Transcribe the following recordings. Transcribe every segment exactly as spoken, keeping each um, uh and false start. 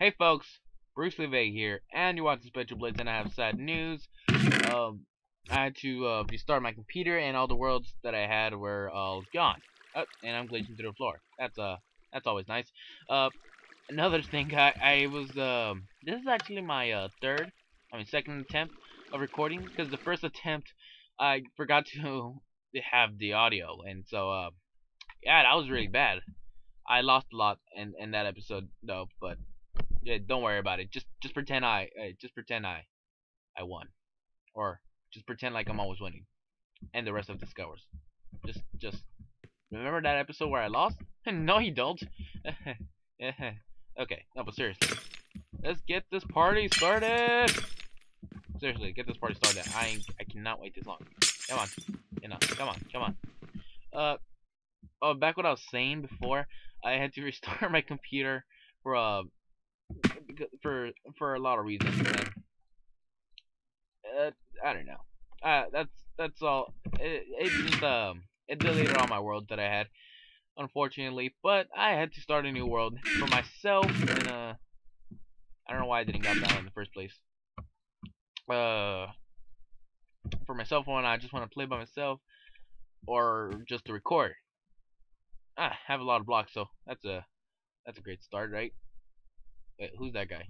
Hey folks, Bruce LeVay here, and you're watching Spectrul Blitz, and I have sad news. Um, I had to uh, restart my computer, and all the worlds that I had were all gone. Oh, and I'm glitching through the floor. That's uh, that's always nice. Uh, another thing, I, I was um, this is actually my uh, third, I mean second attempt of recording, because the first attempt I forgot to have the audio, and so uh, yeah, that was really bad. I lost a lot in in that episode though, but. Yeah, don't worry about it. Just, just pretend I, uh, just pretend I, I won, or just pretend like I'm always winning, and the rest of the SkyWars. Just, just remember that episode where I lost? No, you don't. Okay, no, but seriously, let's get this party started. Seriously, get this party started. I, I cannot wait this long. Come on, you know, come on, come on. Uh, oh, back what I was saying before, I had to restart my computer for uh. For for a lot of reasons, man. Uh, I don't know. Uh, that's that's all. It, it just um it deleted all my worlds that I had, unfortunately. But I had to start a new world for myself, and uh, I don't know why I didn't got that in the first place. Uh, for myself, when I just want to play by myself, or just to record. Ah, I have a lot of blocks, so that's a that's a great start, right? Wait, who's that guy?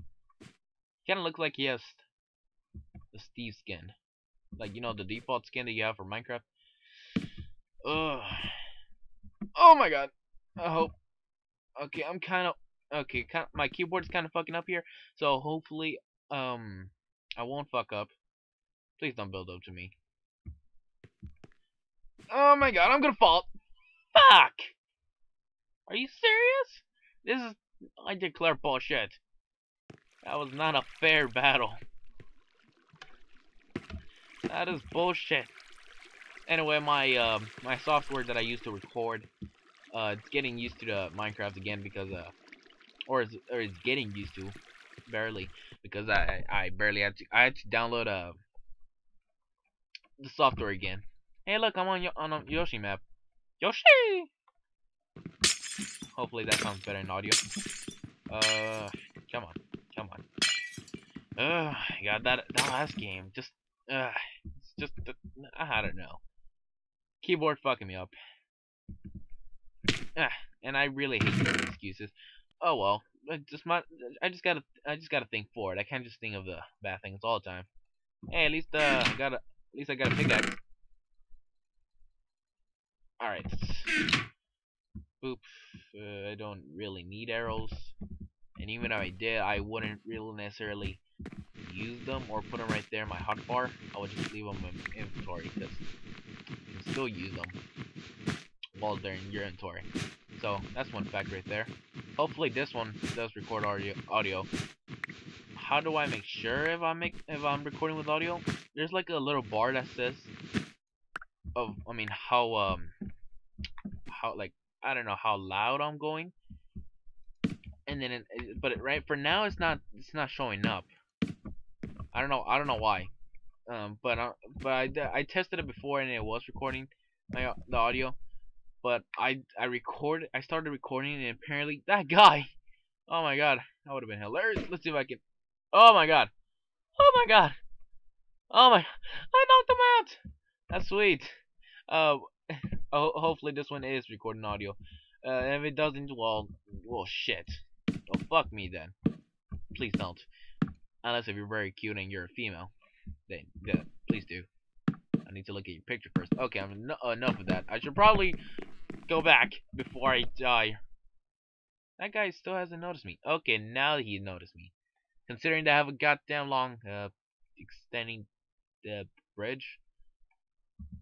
Kinda looks like he has the Steve skin. Like, you know, the default skin that you have for Minecraft. Ugh. Oh my god. I hope. Okay, I'm kinda. Okay, kinda, my keyboard's kinda fucking up here. So hopefully, um, I won't fuck up. Please don't build up to me. Oh my god, I'm gonna fall. Fuck! Are you serious? This is. I declare bullshit. That was not a fair battle. That is bullshit. Anyway, my uh, my software that I used to record, uh, it's getting used to the Minecraft again because uh, or it's, or it's getting used to, barely, because I I barely had to I had to download uh the software again. Hey, look, I'm on Yo on a Yoshi map. Yoshi. Hopefully that sounds better in audio. Uh, come on, come on. Ugh, God, that that last game just, uh, it's just, uh, I don't know. Keyboard fucking me up. Ah, and I really hate those excuses. Oh well, I just my, I just gotta, I just gotta think forward. I can't just think of the bad things all the time. Hey, at least uh, I gotta, at least I gotta pickaxe. All right. Boop. Uh, I don't really need arrows, and even if I did, I wouldn't really necessarily use them or put them right there in my hotbar. I would just leave them in inventory because you can still use them while they're in your inventory. So that's one fact right there. Hopefully this one does record audio. Audio. How do I make sure if I make if I'm recording with audio? There's like a little bar that says, of I mean how um how like. I don't know how loud I'm going, and then, it, but it, right for now it's not it's not showing up. I don't know I don't know why, um, but I, but I, I tested it before and it was recording my the audio, but I I recorded I started recording and apparently that guy, oh my god, that would have been hilarious. Let's see if I can. Oh my god, oh my god, oh my, I knocked him out. That's sweet. Uh. Oh, hopefully this one is recording audio. Uh, if it doesn't, well, well, shit. Oh, fuck me then. Please don't. Unless if you're very cute and you're a female, then yeah, please do. I need to look at your picture first. Okay, I'm no enough of that. I should probably go back before I die. That guy still hasn't noticed me. Okay, now he noticed me. Considering that I have a goddamn long uh, extending the bridge,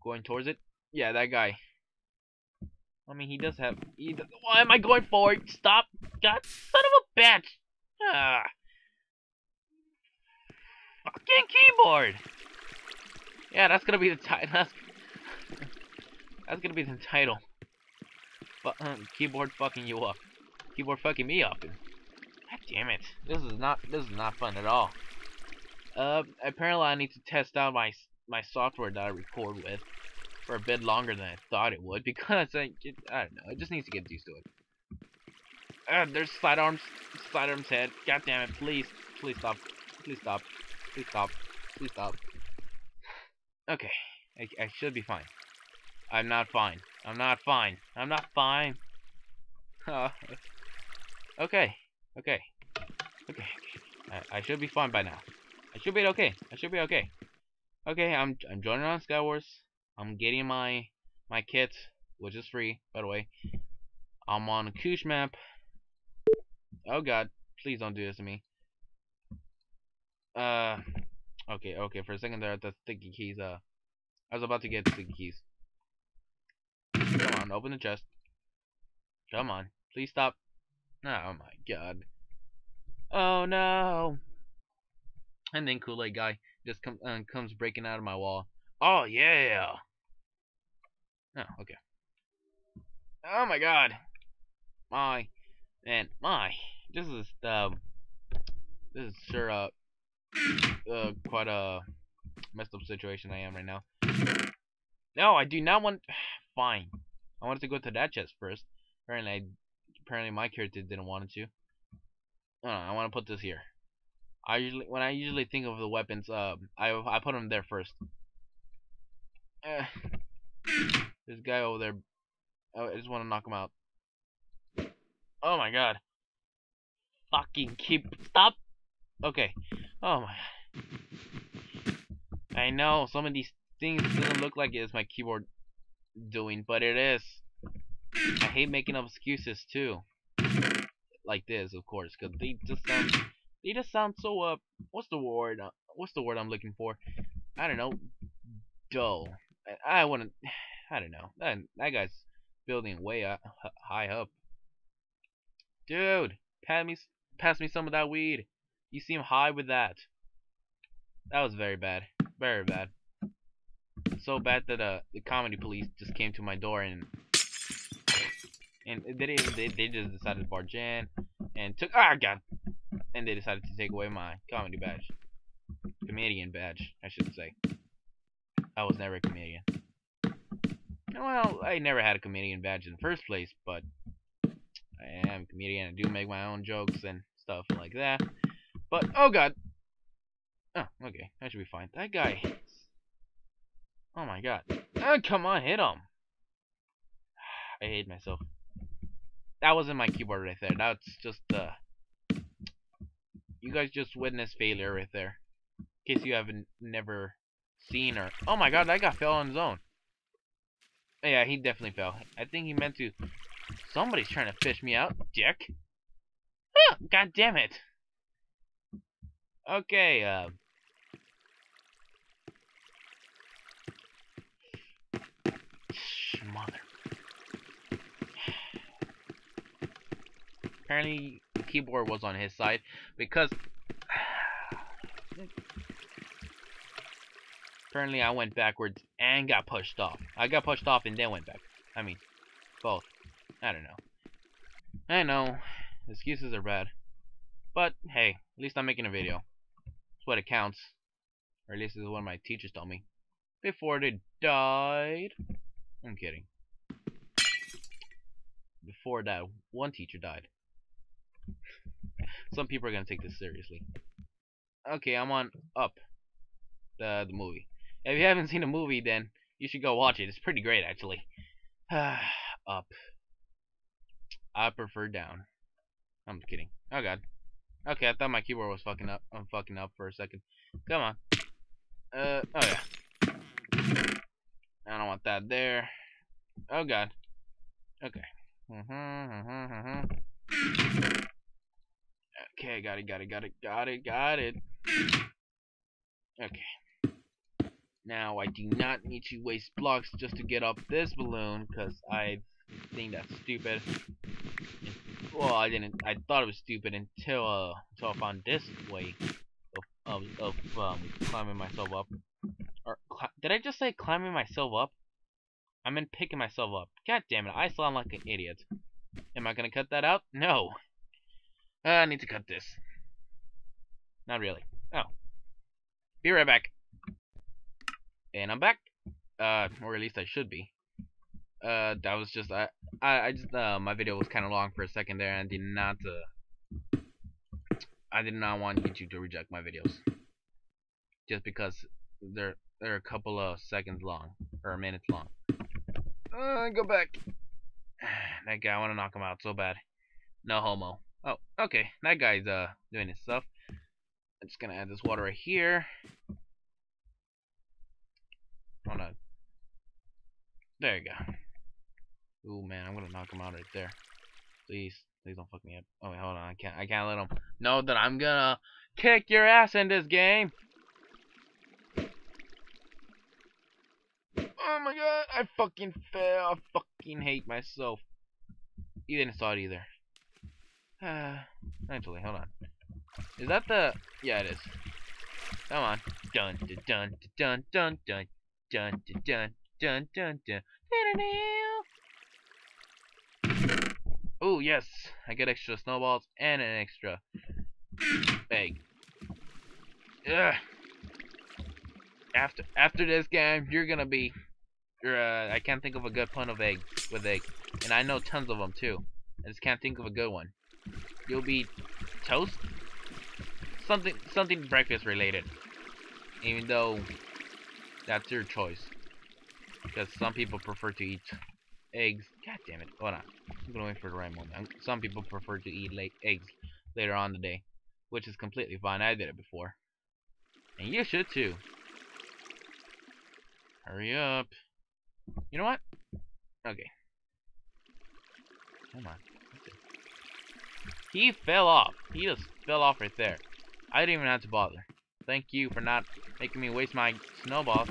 going towards it. Yeah, that guy. I mean, he does have. He does, why am I going forward? Stop! God, son of a bitch! Ah. Fucking keyboard! Yeah, that's gonna be the title. That's, that's gonna be the title. But um, keyboard fucking you up. Keyboard fucking me up. God damn it! This is not. This is not fun at all. Uh, apparently I need to test out my my software that I record with. For a bit longer than I thought it would, because I, it, I don't know, it just needs to get used to it. Uh, there's Sidearms, Sidearms head. God damn it! Please, please stop, please stop, please stop, please stop. Okay, I, I should be fine. I'm not fine. I'm not fine. I'm not fine. Uh, okay, okay, okay. I, I should be fine by now. I should be okay. I should be okay. Okay, I'm I'm joining on SkyWars. I'm getting my my kit, which is free, by the way. I'm on a Koosh map. Oh god, please don't do this to me. Uh, okay, okay. For a second there, the sticky keys. Uh, I was about to get sticky keys. Come on, open the chest. Come on, please stop. Oh my god. Oh no. And then Kool-Aid guy just comes uh, comes breaking out of my wall. Oh yeah. Oh okay. Oh my god. My man, my. This is um. This is sure uh, uh quite a messed up situation I am right now. No, I do not want. Fine. I wanted to go to that chest first. Apparently, I, apparently my character didn't want it to. Oh, I want to put this here. I usually, when I usually think of the weapons, uh, I I put them there first. Uh, this guy over there. I just want to knock him out. Oh my god! Fucking keep up. Okay. Oh my god. I know some of these things doesn't look like it is my keyboard doing, but it is. I hate making up excuses too, like this, of course, because they just sound, they just sound so uh, what's the word? Uh, what's the word I'm looking for? I don't know. Dull. I, I wanna. I don't know. That that guy's building way up, high up. Dude, pass me, pass me some of that weed. You seem high with that. That was very bad. Very bad. So bad that uh, the comedy police just came to my door and and they they, they just decided to barge in and took ah god and they decided to take away my comedy badge, comedian badge, I should say. I was never a comedian. Well, I never had a comedian badge in the first place, but I am a comedian. I do make my own jokes and stuff like that. But oh god, oh okay, I should be fine. That guy. Oh my god. Oh, come on, hit him. I hate myself. That wasn't my keyboard right there. That's just uh you guys just witnessed failure right there. In case you haven't never seen or oh my god, that guy fell on his own. Yeah, he definitely fell. I think he meant to. Somebody's trying to fish me out, dick. Ah, god damn it. Okay, uh mother. Apparently, the keyboard was on his side because apparently I went backwards and got pushed off. I got pushed off and then went back. I mean, both. I don't know. I know excuses are bad, but hey, at least I'm making a video. That's what it counts, or at least is what my teachers told me before they died. I'm kidding. Before that, one teacher died. Some people are gonna take this seriously. Okay, I'm on Up, the the movie. If you haven't seen the movie, then you should go watch it. It's pretty great, actually. Up. I prefer down. I'm kidding. Oh god. Okay, I thought my keyboard was fucking up. I'm fucking up for a second. Come on. Uh. Oh yeah. I don't want that there. Oh god. Okay. Mm-hmm, mm-hmm, mm-hmm. Okay, got it, got it, got it, got it, got it. Okay. Now I do not need to waste blocks just to get up this balloon because I think that's stupid. Well, I didn't. I thought it was stupid until uh, until I found this way of of, of um, climbing myself up. Or, did I just say climbing myself up? I meant picking myself up. God damn it, I sound like an idiot. Am I gonna cut that out? No. Uh, I need to cut this. Not really. Oh. Be right back. And I'm back. Uh, or at least I should be. Uh, that was just I I, I just uh, my video was kind of long for a second there, and I did not uh, I did not want YouTube to reject my videos just because they're they're a couple of seconds long or minutes long. Uh, go back. That guy, I want to knock him out so bad. No homo. Oh, okay. That guy's uh doing his stuff. I'm just gonna add this water right here. Hold on. There you go. Ooh man, I'm gonna knock him out right there. Please, please don't fuck me up. Oh wait, hold on, I can't I can't let him know that I'm gonna kick your ass in this game. Oh my god, I fucking fail. I fucking hate myself. You didn't saw it either. Uh actually, hold on. Is that the yeah it is. Come on. Dun dun dun dun dun dun dun dun dun dun dun dun dun. Oh yes, I get extra snowballs and an extra egg. Ugh. After after this game, you're gonna be. You're, uh, I can't think of a good pun of egg with egg, and I know tons of them too. I just can't think of a good one. You'll be toast. Something something breakfast related. Even though that's your choice, because some people prefer to eat eggs. God damn it! Hold on. I'm gonna wait for the right moment. Some people prefer to eat late eggs later on in the day, which is completely fine. I did it before, and you should too. Hurry up. You know what? Okay. Come on. He fell off. He just fell off right there. I didn't even have to bother. Thank you for not making me waste my snowballs.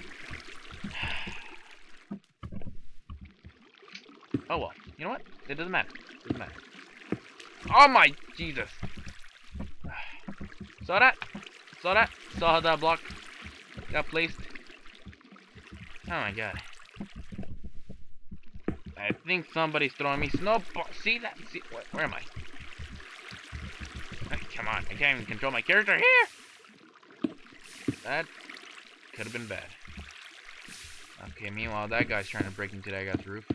Oh well. You know what? It doesn't matter. It doesn't matter. Oh my Jesus. Saw that? Saw that? Saw how that block got placed? Oh my god. I think somebody's throwing me snowballs. See that? See, where, where am I? Oh, come on. I can't even control my character here. That could have been bad. Okay, meanwhile, that guy's trying to break into that guy's roof.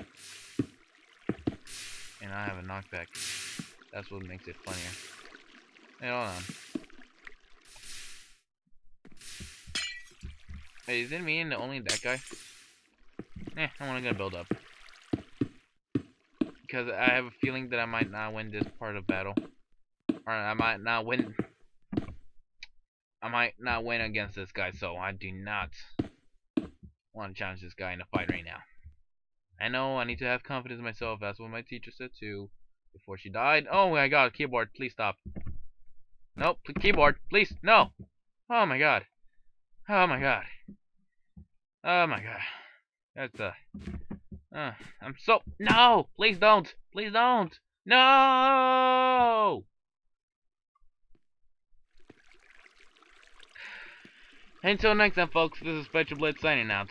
And I have a knockback. That's what makes it funnier. Hey, hold on. Hey, is it me and only that guy? Eh, I'm only gonna build up. Because I have a feeling that I might not win this part of battle. Or I might not win. I might not win against this guy, so I do not want to challenge this guy in a fight right now. I know I need to have confidence in myself. That's what my teacher said too before she died. Oh my god, keyboard, please stop. Nope, keyboard, please, no. Oh my god. Oh my god. Oh my god. That's uh, uh I'm so no, please don't. Please don't. No. Until next time folks, this is Spectrul Blitz signing out.